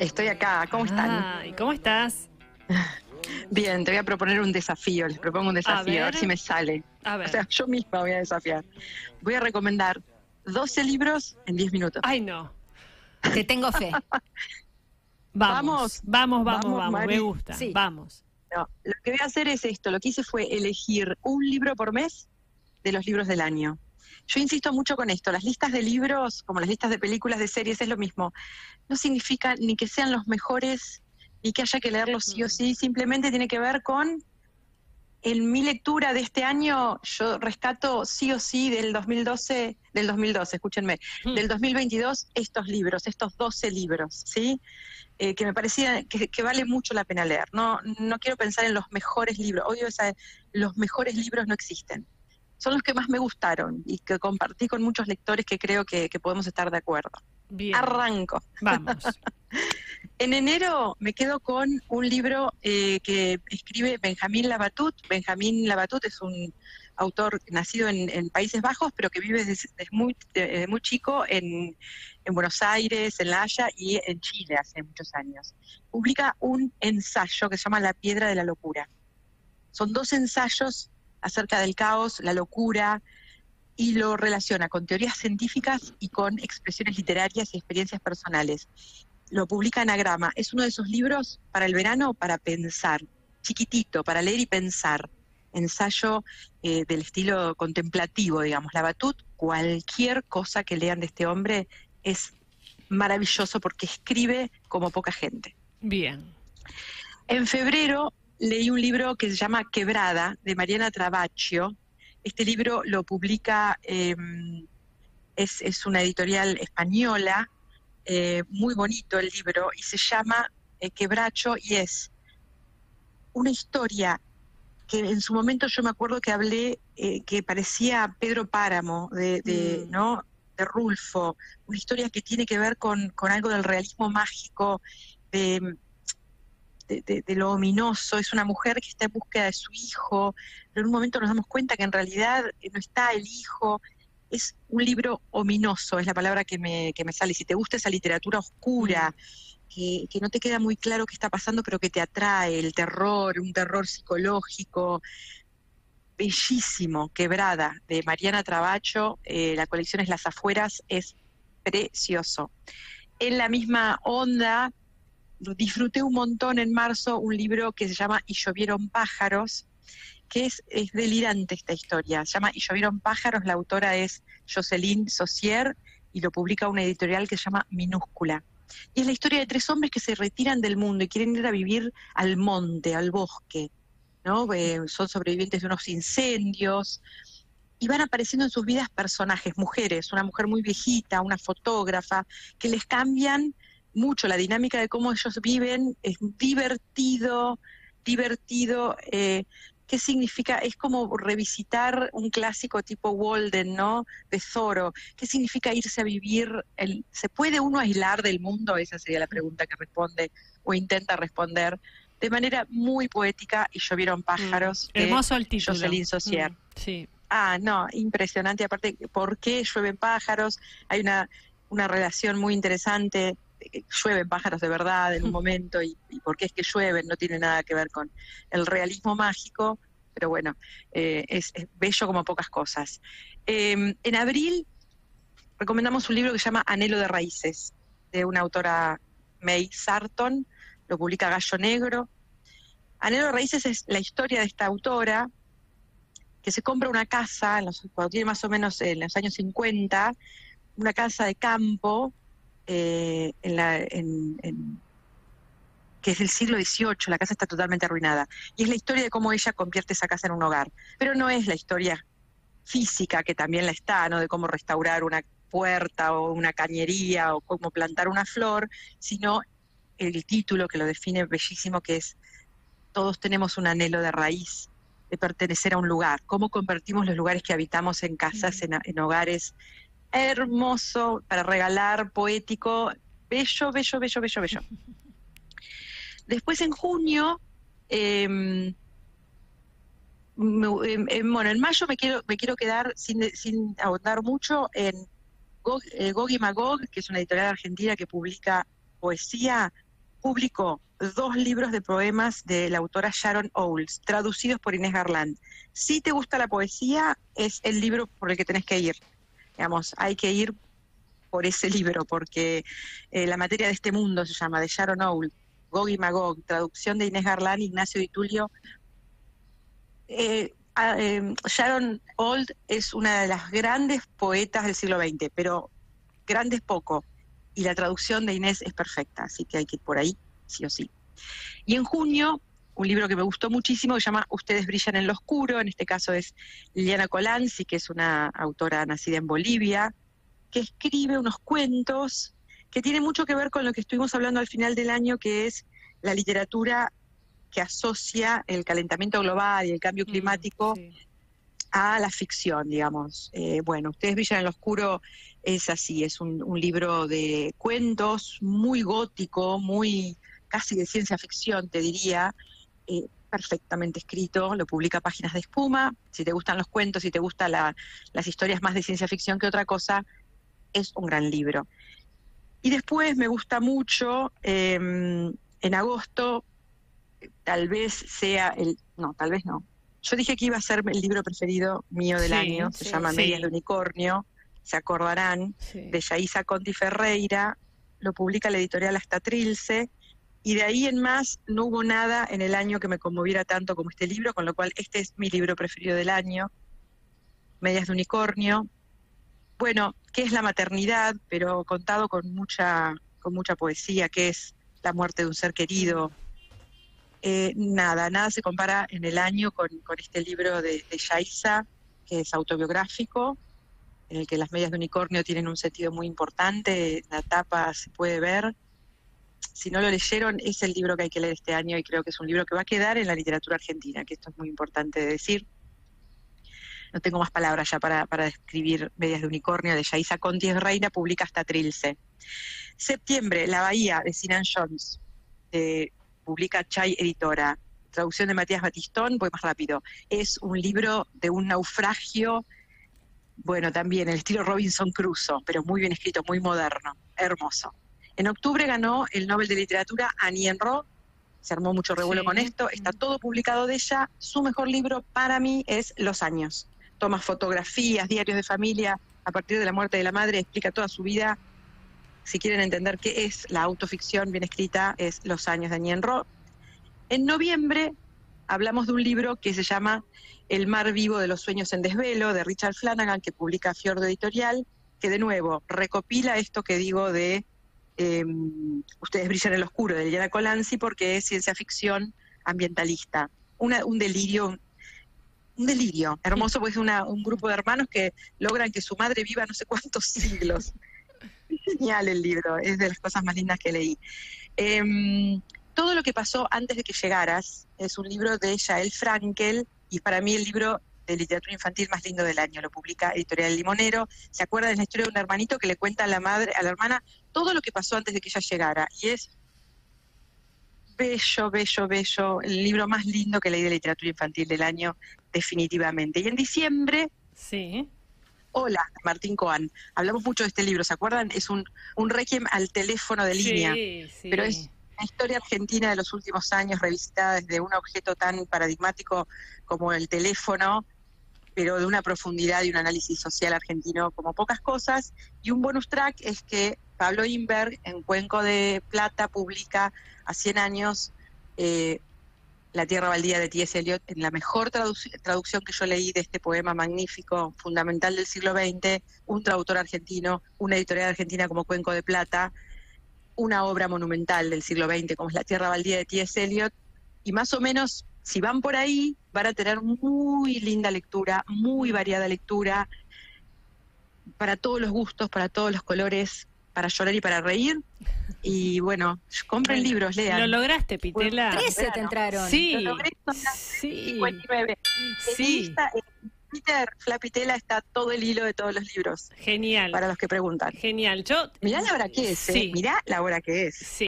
Estoy acá, ¿cómo están? ¿Y cómo estás? Bien, te voy a proponer un desafío, les propongo un desafío, a ver si me sale. A ver. O sea, yo misma voy a desafiar. Voy a recomendar 12 libros en 10 minutos. ¡Ay, no! Te tengo fe. Vamos, vamos, me gusta, sí. Vamos. No, lo que voy a hacer es esto, lo que hice fue elegir un libro por mes de los libros del año. Yo insisto mucho con esto, las listas de libros, como las listas de películas, de series, es lo mismo. No significa ni que sean los mejores, ni que haya que leerlos sí o sí, simplemente tiene que ver con, en mi lectura de este año, yo rescato sí o sí del 2012, escúchenme, del 2022, estos libros, estos 12 libros, ¿sí? Que me parecía que vale mucho la pena leer. No quiero pensar en los mejores libros, obvio, los mejores libros no existen. Son los que más me gustaron y que compartí con muchos lectores que creo que podemos estar de acuerdo. Bien. Arranco. Vamos. En enero me quedo con un libro que escribe Benjamín Labatut. Benjamín Labatut es un autor nacido en Países Bajos, pero que vive desde muy chico en Buenos Aires, en La Haya y en Chile hace muchos años. Publica un ensayo que se llama La Piedra de la Locura. Son dos ensayos acerca del caos, la locura, y lo relaciona con teorías científicas y con expresiones literarias y experiencias personales. Lo publica Anagrama. Es uno de esos libros para el verano, para pensar, chiquitito, para leer y pensar. Ensayo del estilo contemplativo, digamos. Labatut, cualquier cosa que lean de este hombre es maravilloso porque escribe como poca gente. Bien. En febrero leí un libro que se llama Quebrada, de Mariana Travacio. Este libro lo publica, es una editorial española, muy bonito el libro, y se llama Quebracho, y es una historia que en su momento yo me acuerdo que hablé, que parecía Pedro Páramo, de Rulfo, una historia que tiene que ver con algo del realismo mágico, de lo ominoso. Es una mujer que está en búsqueda de su hijo, pero en un momento nos damos cuenta que en realidad no está el hijo. Es un libro ominoso, es la palabra que me sale. Si te gusta esa literatura oscura, que no te queda muy claro qué está pasando, pero que te atrae, el terror, un terror psicológico, bellísimo. Quebrada, de Mariana Travacio, la colección es Las Afueras, es precioso. En la misma onda, disfruté un montón en marzo un libro que se llama Y llovieron pájaros, que es delirante esta historia. Se llama Y llovieron pájaros, la autora es Jocelyne Saucier y lo publica una editorial que se llama Minúscula. Y es la historia de tres hombres que se retiran del mundo y quieren ir a vivir al monte, al bosque, ¿no? Son sobrevivientes de unos incendios y van apareciendo en sus vidas personajes, mujeres, una mujer muy viejita, una fotógrafa, que les cambian mucho la dinámica de cómo ellos viven. Es divertido. ¿Qué significa? Es como revisitar un clásico tipo Walden, ¿no? De Thoreau. ¿Qué significa irse a vivir? ¿Se puede uno aislar del mundo? Esa sería la pregunta que responde o intenta responder de manera muy poética. Y llovieron pájaros. Hermoso el título. Jocelyne Saucier. Sí. Ah, no, impresionante. Aparte, ¿por qué llueven pájaros? Hay una relación muy interesante. Llueven pájaros de verdad en un momento, y por qué es que llueven, no tiene nada que ver con el realismo mágico, pero bueno, es bello como pocas cosas. En abril recomendamos un libro que se llama Anhelo de Raíces, de una autora, May Sarton, lo publica Gallo Negro. Anhelo de Raíces es la historia de esta autora que se compra una casa, cuando tiene más o menos en los años 50, una casa de campo, que es del siglo XVIII, la casa está totalmente arruinada. Y es la historia de cómo ella convierte esa casa en un hogar. Pero no es la historia física, que también la está, ¿no? De cómo restaurar una puerta o una cañería o cómo plantar una flor, sino el título que lo define bellísimo, que es: todos tenemos un anhelo de raíz, de pertenecer a un lugar. Cómo convertimos los lugares que habitamos en casas, en hogares. Hermoso, para regalar, poético, bello. Después en junio, bueno, en mayo me quiero quedar sin ahondar mucho en Gog y Magog, que es una editorial argentina que publica poesía. publicó dos libros de poemas de la autora Sharon Olds, traducidos por Inés Garland. Si te gusta la poesía, es el libro por el que tenés que ir. Digamos, hay que ir por ese libro, porque La materia de este mundo se llama, de Sharon Olds, Gog y Magog, traducción de Inés Garland, Ignacio Di Tulio. Sharon Olds es una de las grandes poetas del siglo XX, pero grandes poco, y la traducción de Inés es perfecta, así que hay que ir por ahí, sí o sí. Y en junio, un libro que me gustó muchísimo, que se llama Ustedes brillan en lo oscuro, en este caso es Liliana Colanzi, que es una autora nacida en Bolivia, que escribe unos cuentos que tienen mucho que ver con lo que estuvimos hablando al final del año, que es la literatura que asocia el calentamiento global y el cambio climático a la ficción, digamos. Bueno, Ustedes brillan en lo oscuro es así, es un libro de cuentos muy gótico, muy casi de ciencia ficción, te diría, perfectamente escrito, lo publica Páginas de Espuma. Si te gustan los cuentos, si te gustan las historias más de ciencia ficción que otra cosa, es un gran libro. Y después me gusta mucho, en agosto, tal vez sea el... No, tal vez no. Yo dije que iba a ser el libro preferido mío del año, se llama Medias de Unicornio, se acordarán, de Yaisa Conti Ferreira, lo publica la editorial hasta Trilce, y de ahí en más no hubo nada en el año que me conmoviera tanto como este libro, con lo cual este es mi libro preferido del año, Medias de Unicornio. Bueno, ¿qué es la maternidad? Pero contado con mucha poesía, ¿qué es la muerte de un ser querido? Nada se compara en el año con este libro de Yaisa, que es autobiográfico, en el que las medias de unicornio tienen un sentido muy importante, la tapa se puede ver. Si no lo leyeron, es el libro que hay que leer este año, y creo que es un libro que va a quedar en la literatura argentina, que esto es muy importante de decir. No tengo más palabras ya para describir Medias de Unicornio, de Yaisa Conti Ferreira, publica hasta Trilce. Septiembre, La Bahía, de Sinan Jones, publica Chay Editora, traducción de Matías Batistón. Voy más rápido, es un libro de un naufragio, bueno, también el estilo Robinson Crusoe, pero muy bien escrito, muy moderno, hermoso. En octubre ganó el Nobel de Literatura Annie Ernaux, se armó mucho revuelo con esto, está todo publicado de ella. Su mejor libro para mí es Los Años, toma fotografías, diarios de familia, a partir de la muerte de la madre, explica toda su vida. Si quieren entender qué es la autoficción bien escrita, es Los Años, de Annie Ernaux. En noviembre hablamos de un libro que se llama El mar vivo de los sueños en desvelo, de Richard Flanagan, que publica Fiordo Editorial, que de nuevo recopila esto que digo de Ustedes brillan en lo oscuro, de Liliana Colanzi, porque es ciencia ficción ambientalista. Un delirio hermoso, porque es un grupo de hermanos que logran que su madre viva no sé cuántos siglos. Genial el libro, es de las cosas más lindas que leí. Todo lo que pasó antes de que llegaras es un libro de Yael Frankel, y para mí el libro de literatura infantil más lindo del año, lo publica Editorial Limonero. ¿Se acuerdan? Es la historia de un hermanito que le cuenta a la hermana todo lo que pasó antes de que ella llegara, y es bello, bello, bello, el libro más lindo que leí de literatura infantil del año, definitivamente. Y en diciembre... Hola, Martín Coan. Hablamos mucho de este libro, ¿se acuerdan? Es un requiem al teléfono de línea, pero es la historia argentina de los últimos años revisitada desde un objeto tan paradigmático como el teléfono, pero de una profundidad y un análisis social argentino como pocas cosas. Y un bonus track es que Pablo Inberg, en Cuenco de Plata, publica a 100 años La Tierra Baldía, de T.S. Eliot, en la mejor traducción que yo leí de este poema magnífico, fundamental del siglo XX, un traductor argentino, una editorial argentina como Cuenco de Plata, una obra monumental del siglo XX como es La Tierra Baldía, de T.S. Eliot. Y más o menos, si van por ahí, van a tener muy linda lectura, muy variada lectura, para todos los gustos, para todos los colores, para llorar y para reír. Y bueno, compren libros, lean. Lo lograste, Pittella. 13 te entraron. Sí. Lo logré, son las 59. En Twitter, Flavia Pittella, está todo el hilo de todos los libros. Genial. Para los que preguntan. Genial. Mirá la hora que es. Sí. Mirá la hora que es. Sí.